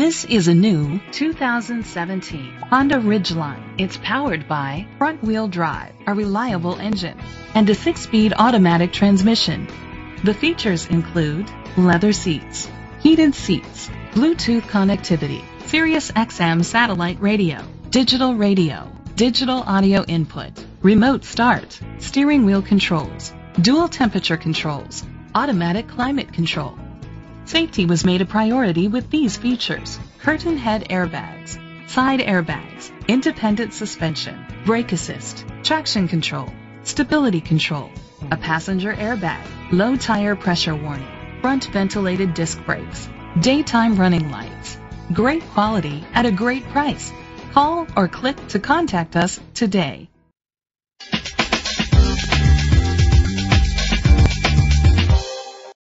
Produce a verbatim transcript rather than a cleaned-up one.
This is a new two thousand seventeen Honda Ridgeline. It's powered by front-wheel drive, a reliable engine, and a six-speed automatic transmission. The features include leather seats, heated seats, Bluetooth connectivity, Sirius X M satellite radio, digital radio, digital audio input, remote start, steering wheel controls, dual temperature controls, automatic climate control. Safety was made a priority with these features: curtain head airbags, side airbags, independent suspension, brake assist, traction control, stability control, a passenger airbag, low tire pressure warning, front ventilated disc brakes, daytime running lights. Great quality at a great price. Call or click to contact us today.